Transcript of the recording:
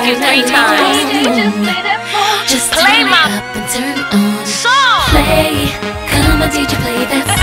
ask you 3 times. Just play my song. Play, come on, DJ, play that song.